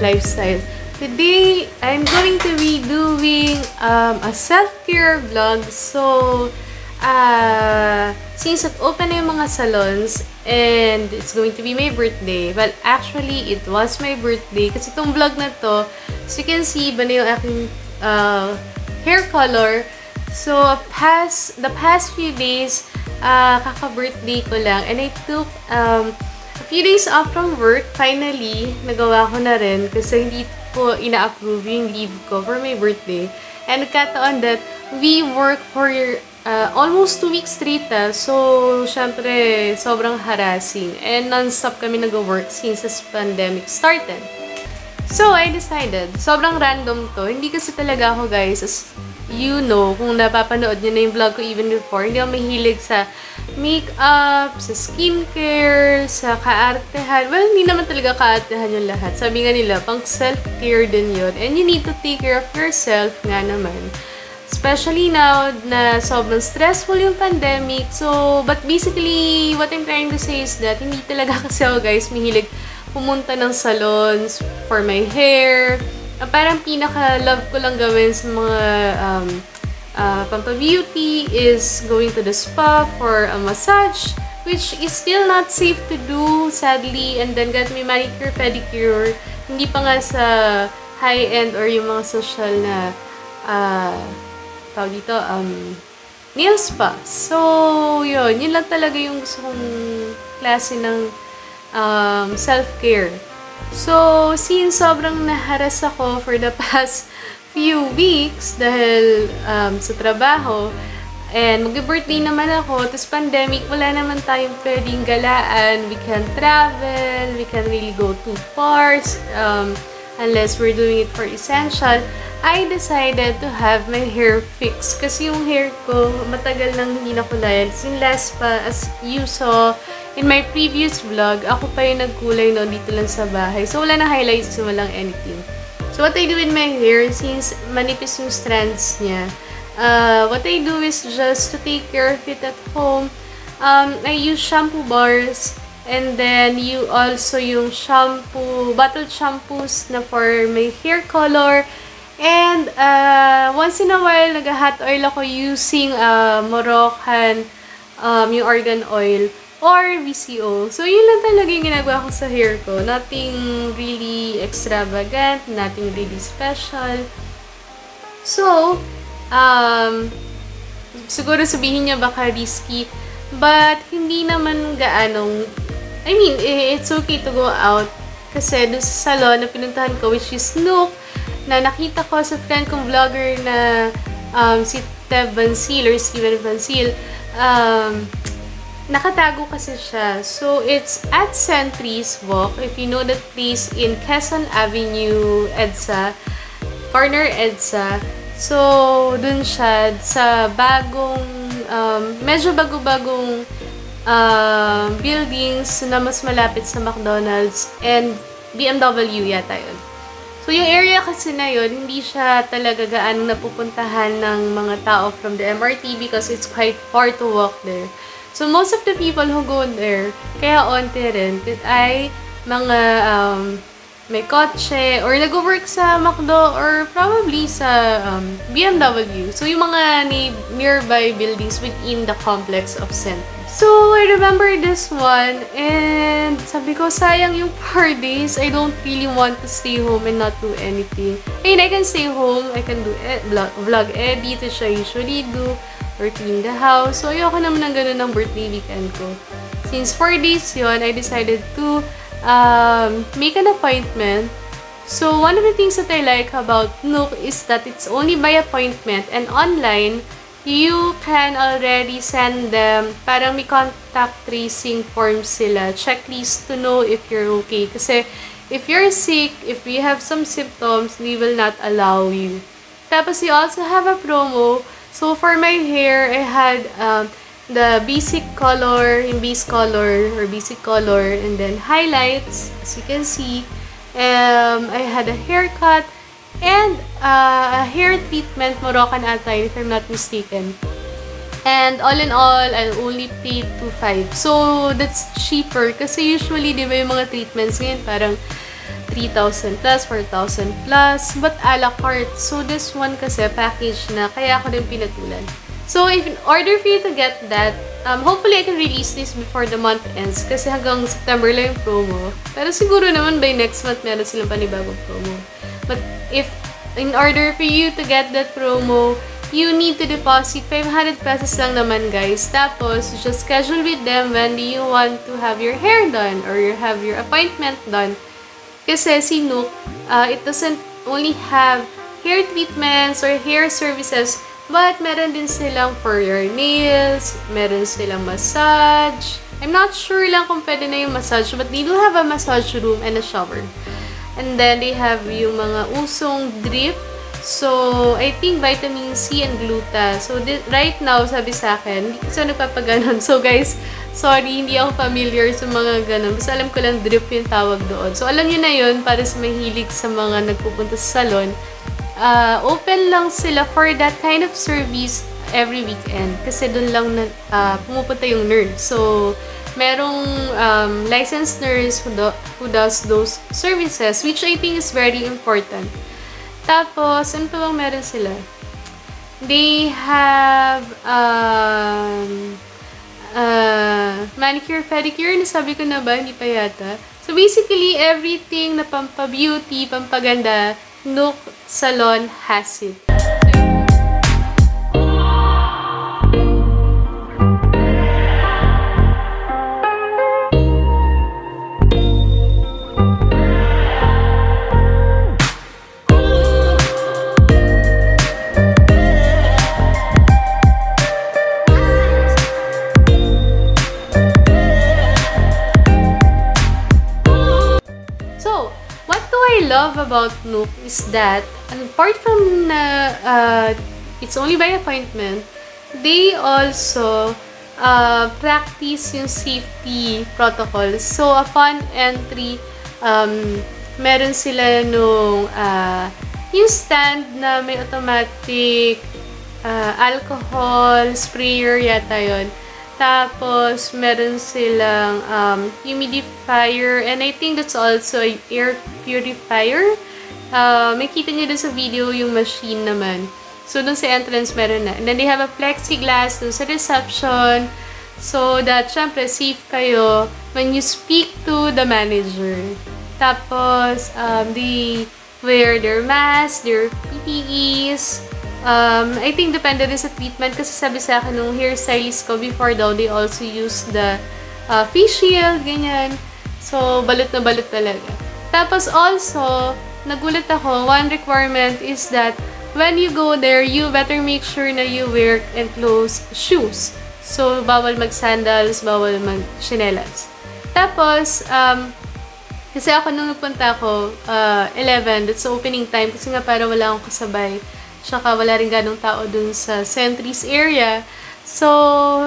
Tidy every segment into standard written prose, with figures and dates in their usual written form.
lifestyle. Today, I'm going to be doing a self-care vlog. So, since nag-open na yung mga salons, and it's going to be my birthday. Well, actually, it was my birthday. Kasi itong vlog na to, as you can see, iba na yung aking hair color. So, the past few days, kaka-birthday ko lang. And I took a few days off from work. Finally, nagawa ko na rin. Kasi hindi ko ina-approve yung leave ko for my birthday. And nagkataon that we work for almost 2 weeks straight, so syempre sobrang harassing and non-stop kami nag-work since this pandemic started. So I decided, sobrang random to, hindi kasi talaga ako, guys, as you know, kung napapanood nyo na yung vlog ko even before, hindi ako mahilig sa makeup, sa skincare, sa kaartehan. Well, hindi naman talaga kaartehan yung lahat. Sabi nga nila, pang self-care din yun, and you need to take care of yourself nga naman. Especially now na sobrang stressful yung pandemic. So, but basically, what I'm trying to say is that hindi talaga kasi ako, guys, mahilig pumunta ng salons for my hair. Parang pinaka-love ko lang gawin sa mga pampa-beauty is going to the spa for a massage, which is still not safe to do, sadly. And then, got me manicure, pedicure. Hindi pa nga sa high-end or yung mga social na dito, nail spa. So, yun lang talaga yung gusto kong klase ng self-care. So, since sobrang naharas ako for the past few weeks dahil sa trabaho, and mag-birthday naman ako, tapos pandemic, wala naman tayong pwedeng galaan. We can travel, we can really go too far, unless we're doing it for essential. I decided to have my hair fixed kasi yung hair ko matagal nang hindi na kulay. Since last pa, as you saw in my previous vlog, ako pa yung nagkulay no dito lang sa bahay. So wala na highlights, walang anything. So what I do with my hair, since manipis yung strands niya, what I do is just to take care of it at home. I use shampoo bars, and then you also yung shampoo, bottled shampoos na for my hair color. And once in a while, nag-hot oil ako using Moroccan yung argan oil or VCO. So, yun lang talaga yung ginagawa ko sa hair ko. Nothing really extravagant, nothing really special. So, siguro sabihin niya baka risky, but hindi naman gaanong, I mean, it's okay to go out. Kasi dun sa salon na pinuntahan ko, which is Nook, na nakita ko sa friend kong vlogger na si Tev Bansil or Steven Bansil, nakatago kasi siya. So, it's at St. Trees Walk. If you know that place in Kesan Avenue, Edsa, corner Edsa. So, dun siya sa bagong, medyo bago-bagong buildings na mas malapit sa McDonald's and BMW yata yun. So, yung area kasi na yun, hindi siya talaga gaanong napupuntahan ng mga tao from the MRT because it's quite far to walk there. So, most of the people who go there, kaya onti rin, ay mga may kotse or nag-work sa McDo or probably sa BMW. So, yung mga nearby buildings within the complex of Senta. So, I remember this one and sabi ko, sayang yung 4 days. I don't really want to stay home and not do anything. I mean, I can stay home, I can do vlog edit, which I usually do, or clean the house. So, ayoko naman ng ganun ng birthday weekend ko. Since 4 days yon, I decided to make an appointment. So, one of the things that I like about Nook is that it's only by appointment, and online, you can already send them, parang may contact tracing form sila, checklist to know if you're okay. Kasi, if you're sick, if you have some symptoms, they will not allow you. Tapos, you also have a promo. So, for my hair, I had the basic color, yung base color, or basic color, and then highlights, as you can see. I had a haircut, and a hair treatment, Moroccan atay, if I'm not mistaken. And all in all, I only paid 2,500. So, that's cheaper. Kasi usually, di ba yung mga treatments ngayon, parang 3,000 plus, 4,000 plus, but a la carte. So this one kasi package na, kaya ako rin pinatulan. So if in order for you to get that, hopefully I can release this before the month ends kasi hanggang September lang yung promo. Pero siguro naman by next month meron silang panibagong promo. But if in order for you to get that promo, you need to deposit 500 pesos lang naman, guys. Tapos, just schedule with them when do you want to have your hair done or you have your appointment done. Kasi si Nook, it doesn't only have hair treatments or hair services, but meron din silang for your nails, meron silang massage. I'm not sure lang kung pwede na yung massage, but they do have a massage room and a shower. And then, they have yung mga usong drip. So, I think vitamin C and gluta. So, right now, sabi sa akin, hindi kasi nagpapaganon. So, guys, sorry, hindi ako familiar sa mga ganon. Basta alam ko lang, drip yung tawag doon. So, alam nyo na yun, para sa mahilig sa mga nagpupunta sa salon. Open lang sila for that kind of service every weekend. Kasi doon lang na, pumupunta yung nurse. So, merong licensed nurse who does those services, which I think is very important. Tapos, ano pa bang meron sila? They have manicure, pedicure. Nasabi ko na ba? Hindi pa yata. So, basically, everything na pampabeauty, pampaganda, Nook Salon has it. About Nook is that apart from it's only by appointment, they also practice yung safety protocols. So upon entry, meron sila nung yung stand na may automatic alcohol sprayer yata yun. Tapos meron silang humidifier, and I think that's also an air purifier. Makita niyo dun sa video yung machine naman. So dun sa entrance meron na. And then they have a plexiglass dun sa reception so that syempre safe kayo when you speak to the manager. Tapos they wear their masks, their PPEs. I think depende din sa treatment kasi sabi sa akin nung hair stylist ko before daw, they also use the face shield, ganyan. So, balot na balot talaga. Tapos also, nagulat ako, one requirement is that when you go there, you better make sure na you wear enclosed shoes. So, bawal mag-sandals, bawal mag-chinelas. Tapos, kasi ako nung nagpunta ako, 11, that's the opening time kasi nga para wala akong kasabay. Tsaka wala rin ganong tao dun sa St. Trees area. So,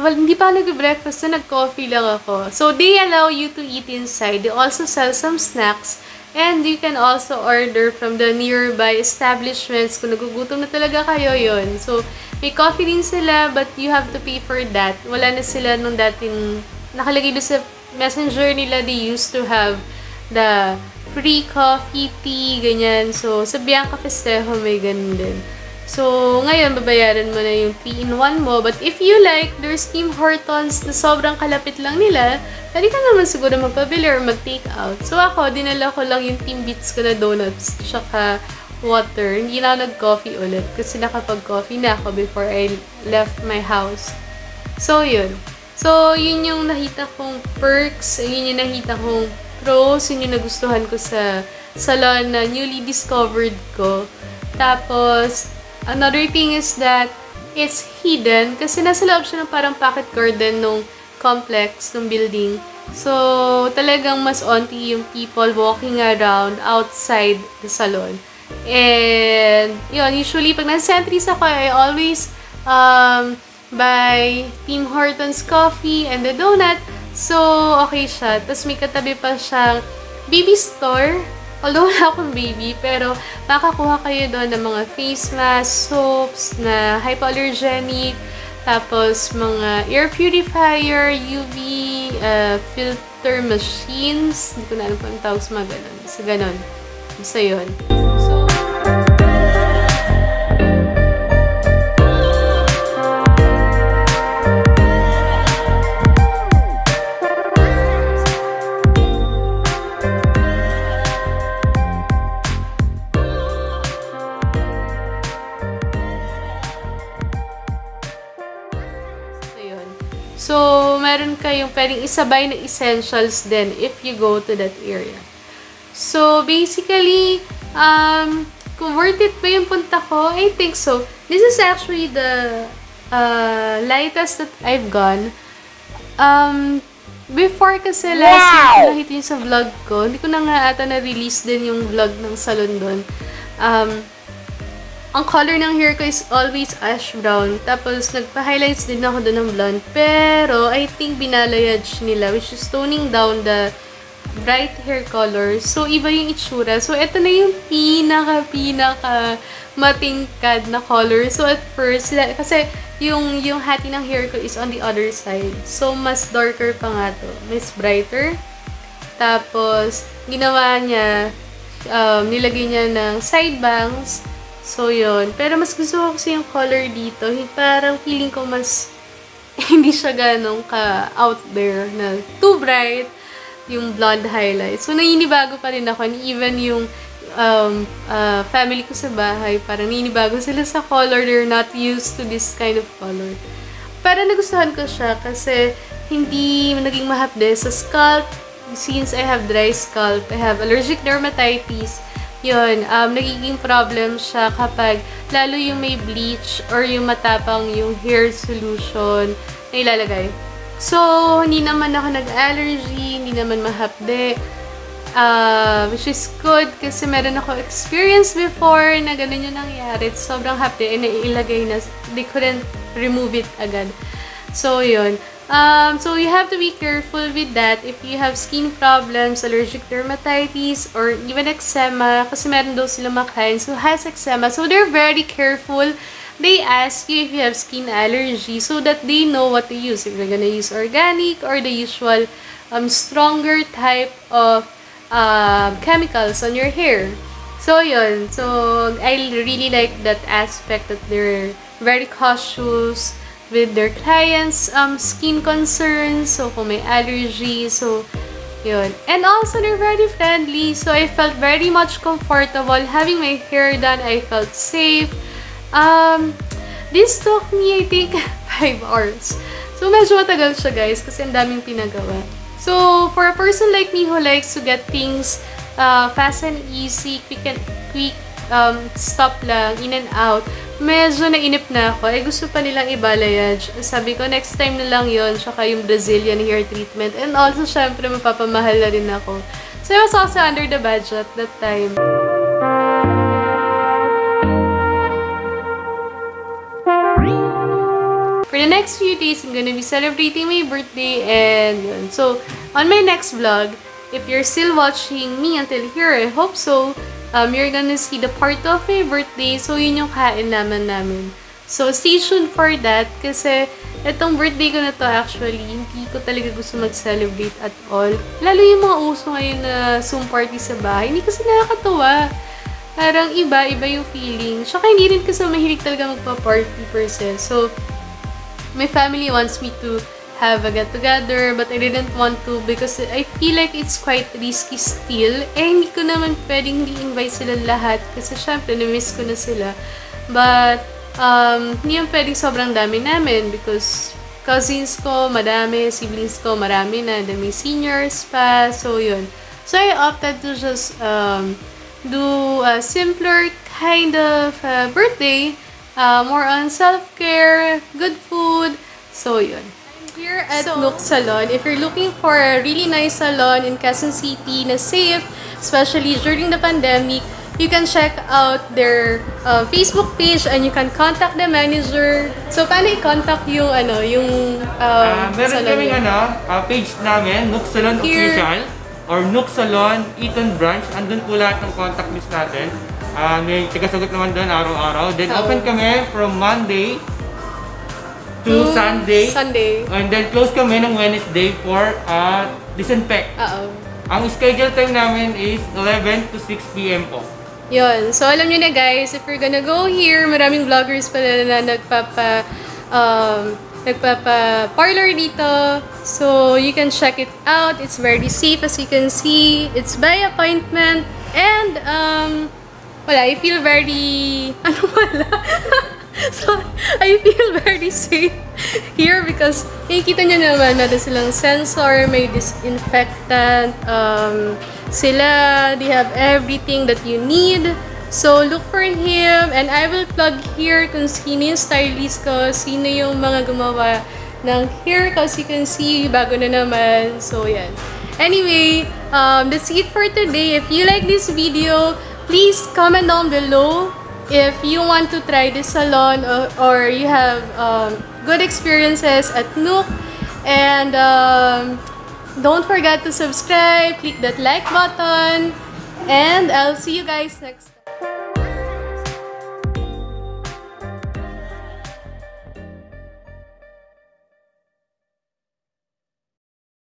well, hindi pa nag-breakfast na, nag-coffee lang ako. So, they allow you to eat inside. They also sell some snacks. And you can also order from the nearby establishments. Kung nagugutom na talaga kayo yon. So, may coffee din sila but you have to pay for that. Wala na sila nung dating nakalagay doon sa messenger nila. They used to have the free coffee, tea, ganyan. So, sa Bianca Pestejo may ganun din. So, ngayon, babayaran mo na yung 3-in-1 mo. But if you like, there's Tim Hortons na sobrang kalapit lang nila. Pwede ka naman siguro magpabili or mag-take out. So, ako, dinala ko lang yung Tim Beats ko na donuts, tsaka water. Hindi na nag-coffee ulit kasi nakapag-coffee na ako before I left my house. So, yun. So, yun yung nakita kong perks. Yun yung nakita kong pros. Yun yung nagustuhan ko sa salon na newly discovered ko. Tapos, another thing is that it's hidden kasi nasa loob siya ng parang pocket garden nung complex, nung building. So, talagang mas onti yung people walking around outside the salon. And, yun, usually pag nasa Sentries ako, I always buy Tim Hortons coffee and the donut. So, okay siya. Tapos may katabi pa siyang baby store. Although wala akong baby, pero makakuha kayo doon ng mga face masks, soaps na hypoallergenic, tapos mga air purifier, UV filter machines, hindi ko na alam pa ang tawag sa mga ganun. Tapos, ganun. Basta yun. So, meron kayong pwedeng isabay na essentials din if you go to that area. So, basically, converted pa yung punta ko? I think so. This is actually the lightest that I've gone. Before kasi last year, nakita nyo sa vlog ko, hindi ko na nga ata na-release din yung vlog ng salon doon. Ang color ng hair ko is always ash brown. Tapos, nagpa-highlights din ako doon ng blonde. Pero, I think binalayage nila, which is toning down the bright hair color. So, iba yung itsura. So, ito na yung pinaka-pinaka matingkad na color. So, at first, kasi yung hati ng hair ko is on the other side. So, mas darker pa nga to. Mas brighter. Tapos, ginawa niya, nilagay niya ng side bangs. So, yun. Pero mas gusto ko kasi yung color dito. Parang feeling ko mas hindi siya ganong ka-out there na too bright yung blonde highlight. So, naninibago pa rin ako. And even yung family ko sa bahay, parang naninibago sila sa color. They're not used to this kind of color. Parang nagustuhan ko siya kasi hindi naging mahapde sa scalp. Since I have dry scalp, I have allergic dermatitis. Yun, nagiging problem siya kapag lalo yung may bleach or yung matapang yung hair solution na ilalagay. So, hindi naman ako nag-allergy, hindi naman mahapde. Which is good kasi meron ako experience before na ganun yung nangyari. Sobrang hapde and nailagay na, they couldn't remove it agad. So, yun. So, you have to be careful with that if you have skin problems, allergic dermatitis, or even eczema, kasi meron daw silang mga clients who has eczema. So, they're very careful. They ask you if you have skin allergy so that they know what to use. If they're gonna use organic or the usual stronger type of chemicals on your hair. So, yun. So, I really like that aspect that they're very cautious with their clients' skin concerns, so kung may allergy, so yun. And also, they're very friendly, so I felt very much comfortable having my hair done. I felt safe. This took me, I think, 5 hours. So, medyo matagal siya, guys, kasi ang daming pinagawa. So, for a person like me who likes to get things fast and easy, quick, stop lang, in and out, medyo nainip na ako. Eh, gusto pa nilang ibalayage. Sabi ko, next time na lang yun. Tsaka yung Brazilian hair treatment. And also, syempre, mapapamahal na rin ako. So, I was also under the budget that time. For the next few days, I'm gonna be celebrating my birthday and yun. So, on my next vlog, if you're still watching me until here, I hope so, you're gonna see the part of my birthday. So, yun yung kain naman namin. So, stay tuned for that. Kasi, itong birthday ko na to actually, hindi ko talaga gusto mag-celebrate at all. Lalo yung mga uso ngayon na Zoom party sa bahay. Hindi kasi nakakatawa. Parang iba-iba yung feeling. Tsaka hindi rin kasi mahilig talaga magpa-party person. So, my family wants me to have a get-together, but I didn't want to because I feel like it's quite risky still. Eh, hindi ko naman pwedeng i-invite sila lahat kasi syempre, na-miss ko na sila. But, hindi yung pwedeng sobrang dami namin because cousins ko, madami, siblings ko, marami na, then may seniors pa, so yun. So, I opted to just do a simpler kind of birthday, more on self-care, good food, so yun. Here at Nook Salon, if you're looking for a really nice salon in Quezon City na safe, especially during the pandemic, you can check out their Facebook page and you can contact the manager. So, paano i-contact yung, ano, yung meron kaming page namin, Nook Salon here, Official, or Nook Salon Eaton Branch. Andun po lahat ng contact list natin. May tagasagot naman doon araw-araw. Then, open kami from Monday to Sunday. And then close kami ng Wednesday for disinfect. Ang schedule time namin is 11 to 6 p.m. po. Yun. So, alam nyo na guys, if you're gonna go here, maraming vloggers pala na nagpapa-parlor dito. So, you can check it out. It's very safe as you can see. It's by appointment. And, wala, I feel very... Ano wala? So, I feel very safe here because nakikita nyo naman, meron silang sensor, may disinfectant, sila, they have everything that you need. So, look for him and I will plug here kung sino yung stylist ko, sino yung mga gumawa ng hair because you can see, bago na naman. So, yan. Anyway, that's it for today. If you like this video, please comment down below. If you want to try this salon or you have good experiences at Nook, and don't forget to subscribe, click that like button, and I'll see you guys next time.